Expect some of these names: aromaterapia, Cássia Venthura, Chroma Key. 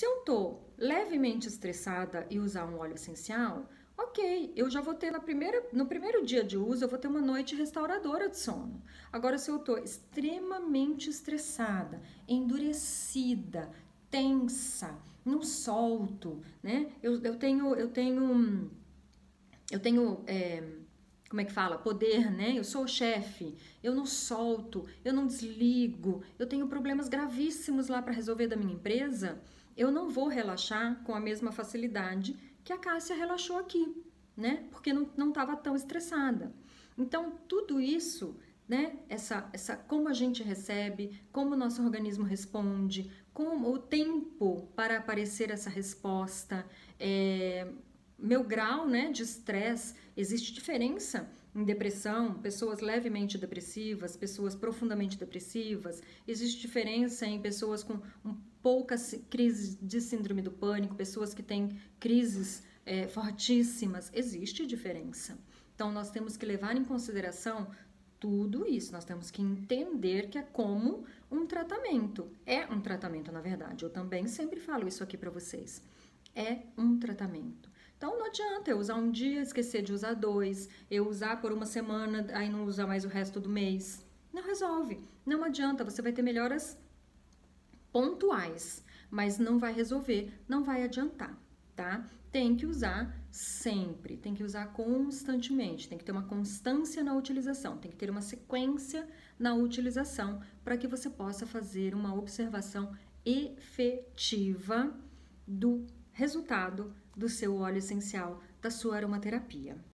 Se eu tô levemente estressada e usar um óleo essencial, ok, eu já vou ter no primeiro dia de uso, eu vou ter uma noite restauradora de sono. Agora, se eu tô extremamente estressada, endurecida, tensa, não solto, né? Eu tenho como é que fala? Poder, né? Eu sou o chefe, eu não solto, eu não desligo, eu tenho problemas gravíssimos lá para resolver da minha empresa, eu não vou relaxar com a mesma facilidade que a Cássia relaxou aqui, né? Porque não estava tão estressada. Então, tudo isso, né? Essa como a gente recebe, como o nosso organismo responde, como o tempo para aparecer essa resposta, meu grau, né, de estresse, existe diferença em depressão, pessoas levemente depressivas, pessoas profundamente depressivas, existe diferença em pessoas com poucas crises de síndrome do pânico, pessoas que têm crises fortíssimas, existe diferença. Então, nós temos que levar em consideração tudo isso, nós temos que entender que é como um tratamento. É um tratamento, na verdade, eu também sempre falo isso aqui para vocês. É um tratamento. Então, não adianta eu usar um dia, esquecer de usar 2, eu usar por uma semana, aí não usar mais o resto do mês. Não resolve. Não adianta, você vai ter melhoras pontuais, mas não vai resolver, não vai adiantar, tá? Tem que usar sempre, tem que usar constantemente, tem que ter uma constância na utilização, tem que ter uma sequência na utilização para que você possa fazer uma observação efetiva do resultado do seu óleo essencial, da sua aromaterapia.